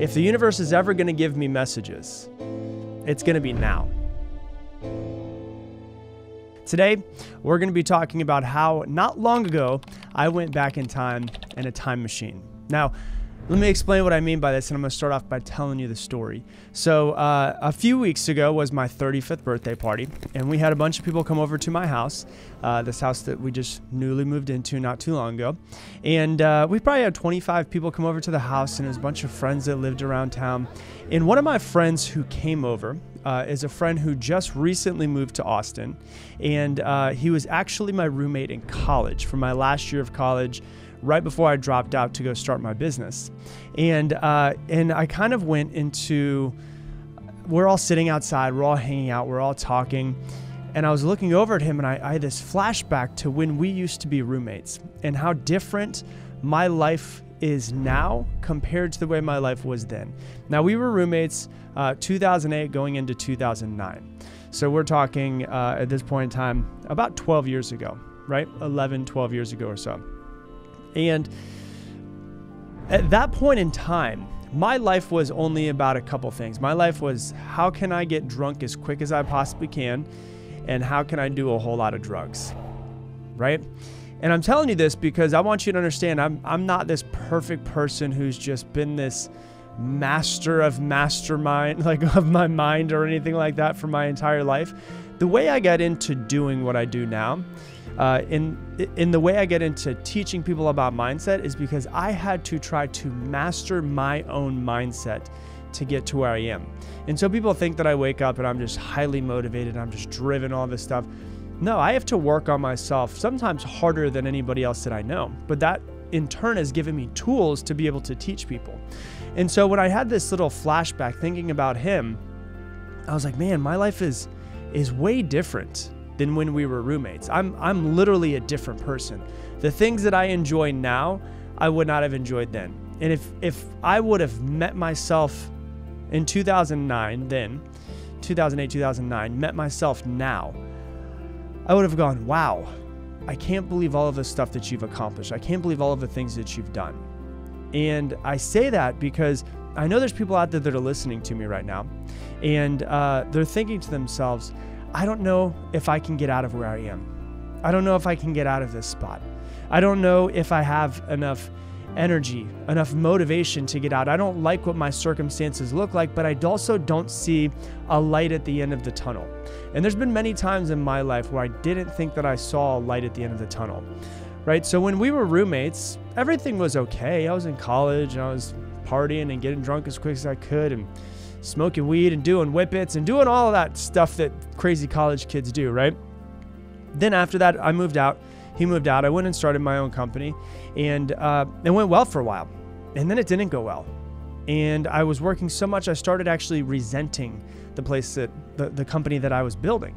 If the universe is ever going to give me messages, it's going to be now. Today, we're going to be talking about how not long ago, I went back in time in a time machine. Now, let me explain what I mean by this, and I'm going to start off by telling you the story. So a few weeks ago was my 35th birthday party, and we had a bunch of people come over to my house, this house that we just newly moved into not too long ago. And we probably had 25 people come over to the house, and it was a bunch of friends that lived around town. And one of my friends who came over is a friend who just recently moved to Austin, and he was actually my roommate in college for my last year of college, right before I dropped out to go start my business. And I kind of went into, we're all sitting outside, we're all hanging out, we're all talking, and I was looking over at him, and I had this flashback to when we used to be roommates and how different my life is now compared to the way my life was then. Now, we were roommates 2008 going into 2009. So we're talking at this point in time about 12 years ago, right? 11, 12 years ago or so. And at that point in time, my life was only about a couple things. My life was, how can I get drunk as quick as I possibly can? And how can I do a whole lot of drugs, right? And I'm telling you this because I want you to understand I'm not this perfect person who's just been this master of mastermind, like of my mind or anything like that for my entire life. The way I got into doing what I do now, in the way I get into teaching people about mindset is because I had to try to master my own mindset to get to where I am. And so people think that I wake up and I'm just highly motivated, I'm just driven, all this stuff. No, I have to work on myself, sometimes harder than anybody else that I know. But that in turn has given me tools to be able to teach people. And so when I had this little flashback thinking about him, I was like, man, my life is way different than when we were roommates. I'm literally a different person. The things that I enjoy now, I would not have enjoyed then. And if I would have met myself in 2009 then, 2008, 2009, met myself now, I would have gone, wow, I can't believe all of the stuff that you've accomplished. I can't believe all of the things that you've done. And I say that because I know there's people out there that are listening to me right now, and they're thinking to themselves, I don't know if I can get out of where I am. I don't know if I can get out of this spot. I don't know if I have enough energy, enough motivation to get out. I don't like what my circumstances look like, but I also don't see a light at the end of the tunnel. And there's been many times in my life where I didn't think that I saw a light at the end of the tunnel, right? So when we were roommates, everything was okay. I was in college and I was partying and getting drunk as quick as I could and smoking weed and doing whippets and doing all of that stuff that crazy college kids do, right? Then after that, I moved out. He moved out. I went and started my own company, and it went well for a while, and then it didn't go well. And I was working so much, I started actually resenting the place that the company that I was building,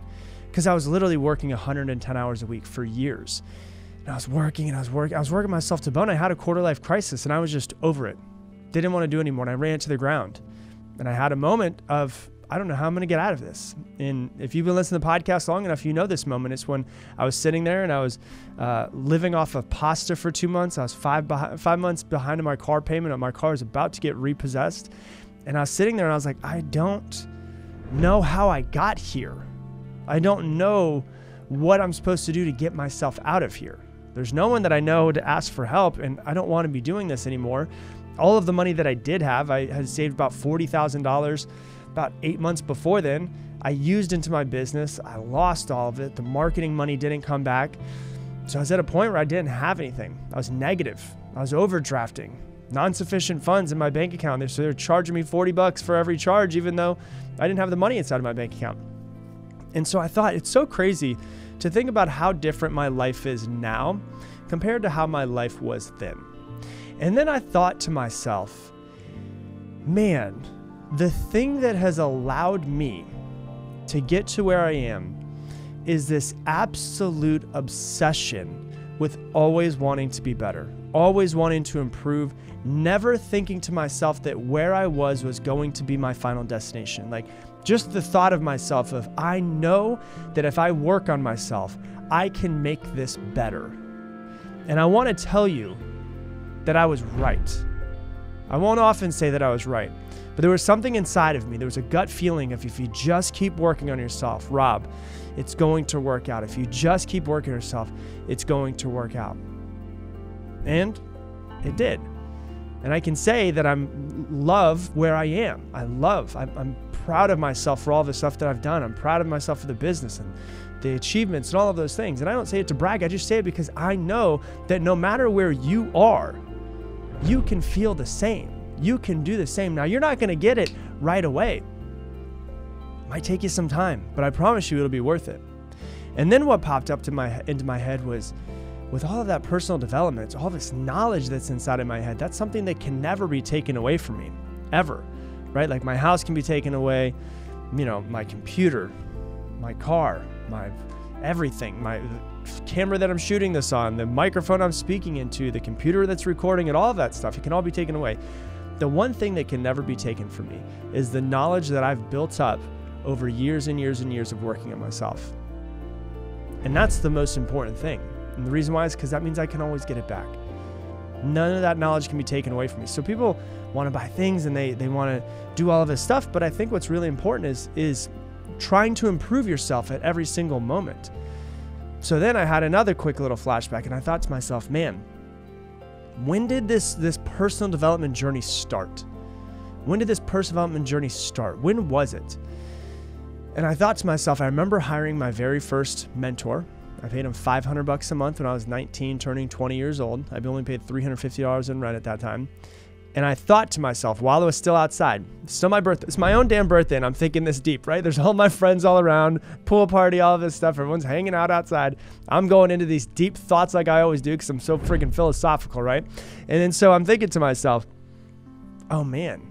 because I was literally working 110 hours a week for years. And I was working and I was working myself to bone. I had a quarter-life crisis and I was just over it. Didn't want to do it anymore, and I ran to the ground. And I had a moment of, I don't know how I'm going to get out of this. And if you've been listening to the podcast long enough, you know this moment. It's when I was sitting there and I was living off of pasta for 2 months. I was five months behind on my car payment, and my car was about to get repossessed. And I was sitting there and I was like, I don't know how I got here. I don't know what I'm supposed to do to get myself out of here. There's no one that I know to ask for help, and I don't want to be doing this anymore. All of the money that I did have, I had saved about $40,000. About 8 months before then, I used into my business. I lost all of it. The marketing money didn't come back. So I was at a point where I didn't have anything. I was negative. I was overdrafting, non-sufficient funds in my bank account. So they're charging me 40 bucks for every charge, even though I didn't have the money inside of my bank account. And so I thought, it's so crazy to think about how different my life is now compared to how my life was then. And then I thought to myself, man, the thing that has allowed me to get to where I am is this absolute obsession with always wanting to be better, always wanting to improve, never thinking to myself that where I was going to be my final destination. Like, just the thought of myself of, I know that if I work on myself, I can make this better. And I want to tell you that I was right. I won't often say that I was right, but there was something inside of me. There was a gut feeling of if you just keep working on yourself, Rob, it's going to work out. If you just keep working on yourself, it's going to work out. And it did. And I can say that I'm love where I am. I'm proud of myself for all the stuff that I've done. I'm proud of myself for the business and the achievements and all of those things. And I don't say it to brag. I just say it because I know that no matter where you are, you can feel the same. You can do the same. Now, you're not going to get it right away. It might take you some time, but I promise you it'll be worth it. And then what popped up into my head was, with all of that personal development, it's all this knowledge that's inside of my head. That's something that can never be taken away from me, ever, right? Like my house can be taken away, you know, my computer, my car, my everything, my camera that I'm shooting this on, the microphone I'm speaking into, the computer that's recording it, all of that stuff, it can all be taken away. The one thing that can never be taken from me is the knowledge that I've built up over years and years and years of working on myself. And that's the most important thing. And the reason why is because that means I can always get it back. None of that knowledge can be taken away from me. So people want to buy things and they want to do all of this stuff. But I think what's really important is trying to improve yourself at every single moment. So then I had another quick little flashback and I thought to myself, man, when did this personal development journey start? When did this personal development journey start? When was it? And I thought to myself, I remember hiring my very first mentor. I paid him $500 a month when I was 19, turning 20 years old. I'd only paid $350 in rent at that time. And I thought to myself, while I was still outside, it's still my birthday, it's my own damn birthday, and I'm thinking this deep, right? There's all my friends all around, pool party, all this stuff. Everyone's hanging out outside. I'm going into these deep thoughts like I always do because I'm so freaking philosophical, right? And then so I'm thinking to myself, oh man,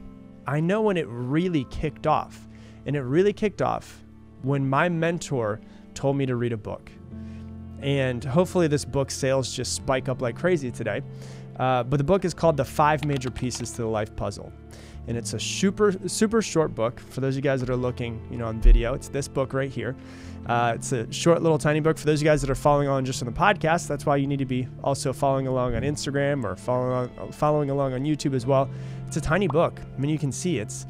I know when it really kicked off. And it really kicked off when my mentor told me to read a book. And hopefully this book sales just spike up like crazy today. But the book is called The Five Major Pieces to the Life Puzzle. And it's a super, super short book. For those of you guys that are looking, you know, on video, it's this book right here. It's a short little tiny book. For those of you guys that are following along just on the podcast, that's why you need to be also following along on Instagram or following along on YouTube as well. It's a tiny book. I mean, you can see it's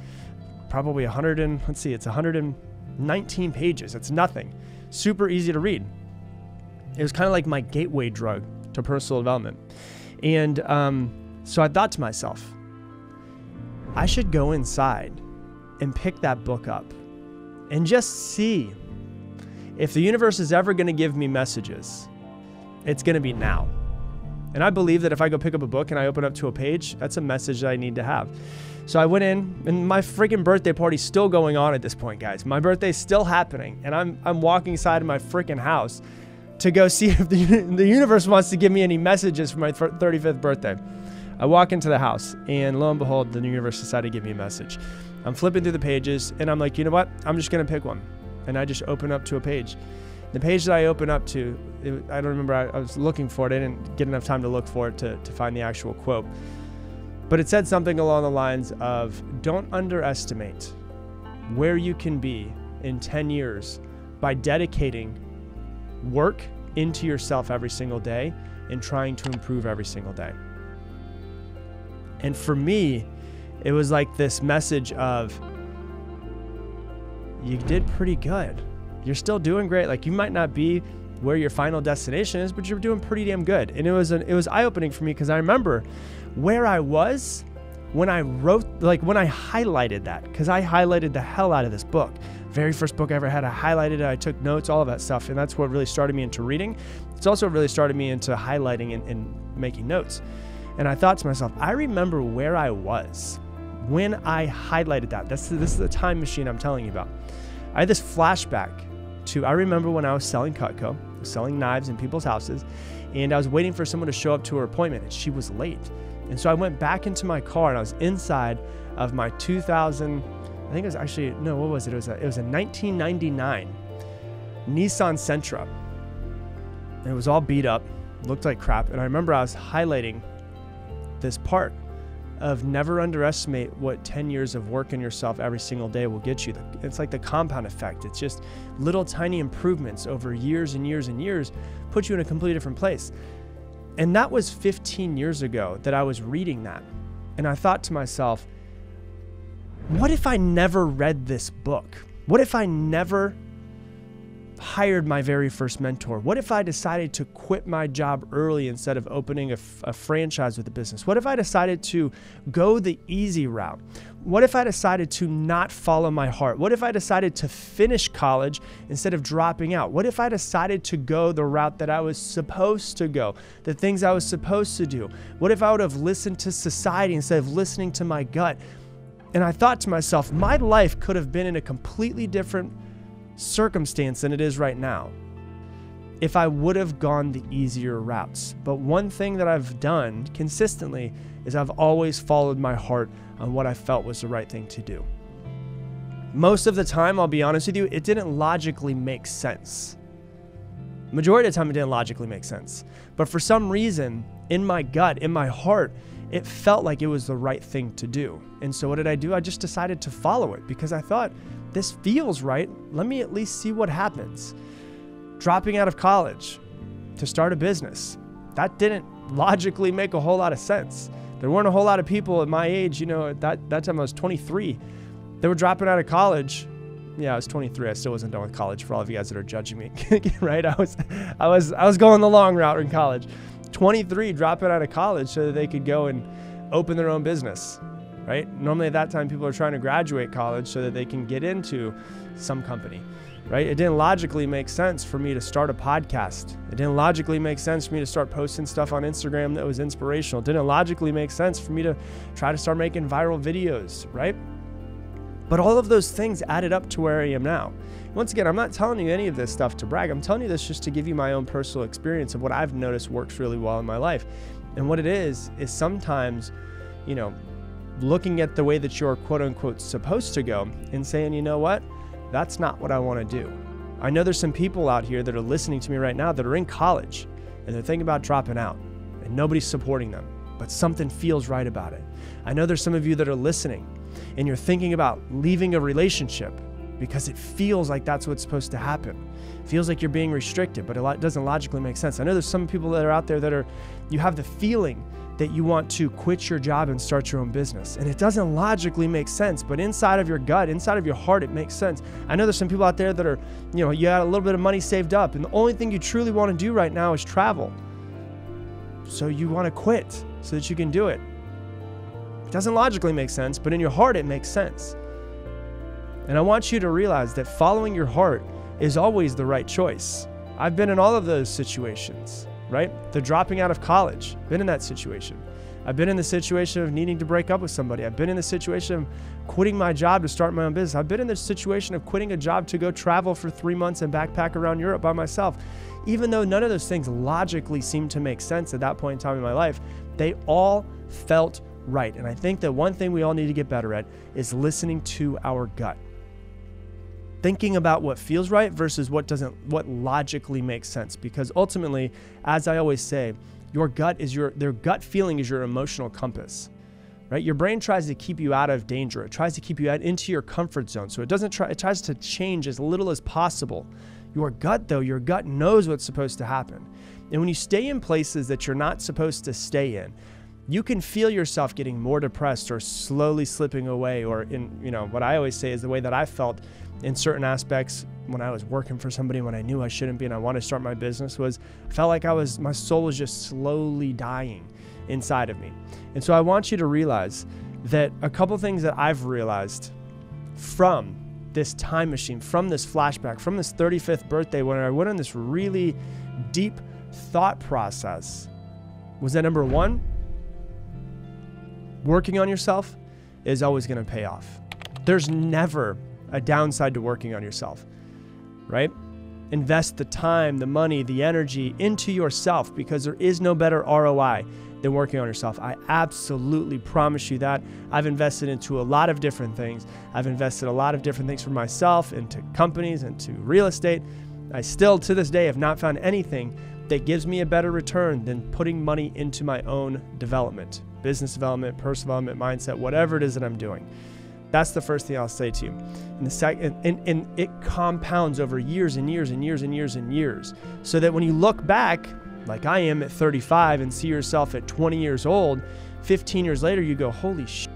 probably 119 pages. It's nothing. Super easy to read. It was kind of like my gateway drug to personal development. And so I thought to myself, I should go inside and pick that book up and just see if the universe is ever going to give me messages, it's going to be now. And I believe that if I go pick up a book and I open up to a page, that's a message that I need to have. So I went in, and my freaking birthday party's still going on at this point, guys. My birthday's still happening, and I'm walking inside of my freaking house to go see if the universe wants to give me any messages for my 35th birthday. I walk into the house, and lo and behold, the universe decided to give me a message. I'm flipping through the pages, and I'm like, you know what? I'm just going to pick one. And I just open up to a page. The page that I open up to, I don't remember, I was looking for it. I didn't get enough time to look for it to find the actual quote. But it said something along the lines of, don't underestimate where you can be in 10 years by dedicating work into yourself every single day and trying to improve every single day. And for me, it was like this message of, you did pretty good. You're still doing great. Like, you might not be where your final destination is, but you're doing pretty damn good. And it was eye-opening for me because I remember where I was when I wrote, like when I highlighted that, because I highlighted the hell out of this book. Very first book I ever had, I highlighted it, I took notes, all of that stuff. And that's what really started me into reading. It's also really started me into highlighting and making notes. And I thought to myself, I remember where I was when I highlighted that. This is the time machine I'm telling you about. I had this flashback to, I remember when I was selling Cutco, I was selling knives in people's houses, and I was waiting for someone to show up to her appointment, and she was late. And so I went back into my car, and I was inside of my 2000, I think it was actually, no, what was it? It was a 1999 Nissan Sentra. And it was all beat up, looked like crap. And I remember I was highlighting this part of never underestimate what 10 years of work in yourself every single day will get you. It's like the compound effect. It's just little tiny improvements over years and years and years put you in a completely different place. And that was 15 years ago that I was reading that. And I thought to myself, what if I never read this book? What if I never hired my very first mentor? What if I decided to quit my job early instead of opening a franchise with a business? What if I decided to go the easy route? What if I decided to not follow my heart? What if I decided to finish college instead of dropping out? What if I decided to go the route that I was supposed to go, the things I was supposed to do? What if I would have listened to society instead of listening to my gut? And I thought to myself, my life could have been in a completely different circumstance than it is right now if I would have gone the easier routes. But one thing that I've done consistently is I've always followed my heart on what I felt was the right thing to do. Most of the time, I'll be honest with you, it didn't logically make sense. Majority of the time, it didn't logically make sense. But for some reason, in my gut, in my heart, it felt like it was the right thing to do. And so what did I do? I just decided to follow it because I thought, this feels right. Let me at least see what happens. Dropping out of college to start a business, that didn't logically make a whole lot of sense. There weren't a whole lot of people at my age, you know, at that time I was 23. They were dropping out of college. Yeah, I was 23. I still wasn't done with college for all of you guys that are judging me, right? I was going the long route in college. 23, dropping out of college so that they could go and open their own business. Right? Normally at that time, people are trying to graduate college so that they can get into some company, right? It didn't logically make sense for me to start a podcast. It didn't logically make sense for me to start posting stuff on Instagram that was inspirational. It didn't logically make sense for me to try to start making viral videos, right? But all of those things added up to where I am now. Once again, I'm not telling you any of this stuff to brag. I'm telling you this just to give you my own personal experience of what I've noticed works really well in my life. And what it is sometimes, you know, looking at the way that you're quote unquote supposed to go and saying, you know what, that's not what I want to do. I know there's some people out here that are listening to me right now that are in college and they're thinking about dropping out and nobody's supporting them, but something feels right about it. I know there's some of you that are listening and you're thinking about leaving a relationship because it feels like that's what's supposed to happen. It feels like you're being restricted, but it doesn't logically make sense. I know there's some people that are out there that are, you have the feeling that you want to quit your job and start your own business. And it doesn't logically make sense, but inside of your gut, inside of your heart, it makes sense. I know there's some people out there that are, you know, you had a little bit of money saved up and the only thing you truly want to do right now is travel. So you want to quit so that you can do it. It doesn't logically make sense, but in your heart, it makes sense. And I want you to realize that following your heart is always the right choice. I've been in all of those situations. Right? They're dropping out of college. Been in that situation. I've been in the situation of needing to break up with somebody. I've been in the situation of quitting my job to start my own business. I've been in the situation of quitting a job to go travel for 3 months and backpack around Europe by myself. Even though none of those things logically seemed to make sense at that point in time in my life, they all felt right. And I think that one thing we all need to get better at is listening to our gut. Thinking about what feels right versus what doesn't, what logically makes sense. Because ultimately, as I always say, your gut is their gut feeling is your emotional compass, right? Your brain tries to keep you out of danger. It tries to keep you out into your comfort zone. So it tries to change as little as possible. Your gut though, your gut knows what's supposed to happen. And when you stay in places that you're not supposed to stay in, you can feel yourself getting more depressed or slowly slipping away, or in, you know, what I always say is the way that I felt in certain aspects when I was working for somebody, when I knew I shouldn't be and I wanted to start my business, was I felt like my soul was just slowly dying inside of me. And so I want you to realize that a couple things that I've realized from this time machine, from this flashback, from this 35th birthday, when I went on this really deep thought process, was that number one, working on yourself is always going to pay off. There's never a downside to working on yourself, right? Invest the time, the money, the energy into yourself because there is no better ROI than working on yourself. I absolutely promise you that. I've invested into a lot of different things. I've invested a lot of different things for myself, into companies, into real estate. I still, to this day, have not found anything that gives me a better return than putting money into my own development. Business development, personal development, mindset, whatever it is that I'm doing. That's the first thing I'll say to you. And the second, and it compounds over years and years and years and years and years. So that when you look back, like I am at 35, and see yourself at 20 years old, 15 years later, you go, holy shit,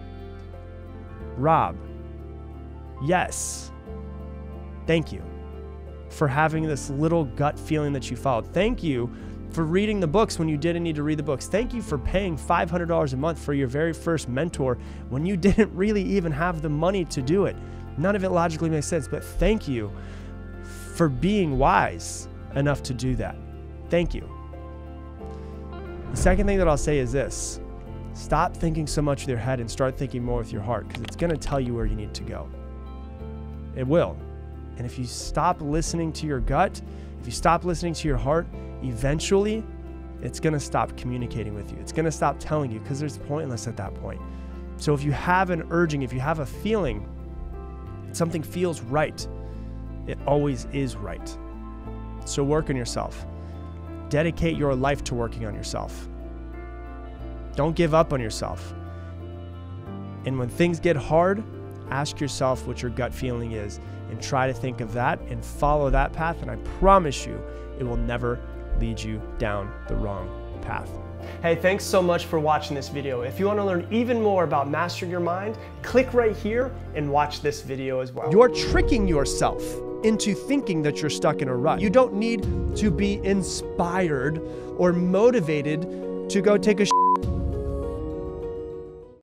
Rob, yes, thank you for having this little gut feeling that you followed. Thank you for reading the books when you didn't need to read the books. Thank you for paying $500 a month for your very first mentor when you didn't really even have the money to do it. None of it logically makes sense, but thank you for being wise enough to do that. Thank you. The second thing that I'll say is this: stop thinking so much with your head and start thinking more with your heart, because it's going to tell you where you need to go. It will. And if you stop listening to your gut, if you stop listening to your heart, eventually it's going to stop communicating with you. It's going to stop telling you, because it's pointless at that point. So if you have an urging, if you have a feeling, something feels right, it always is right. So work on yourself. Dedicate your life to working on yourself. Don't give up on yourself. And when things get hard, ask yourself what your gut feeling is and try to think of that and follow that path. And I promise you, it will never lead you down the wrong path. Hey, thanks so much for watching this video. If you want to learn even more about mastering your mind, click right here and watch this video as well. You're tricking yourself into thinking that you're stuck in a rut. You don't need to be inspired or motivated to go take a shit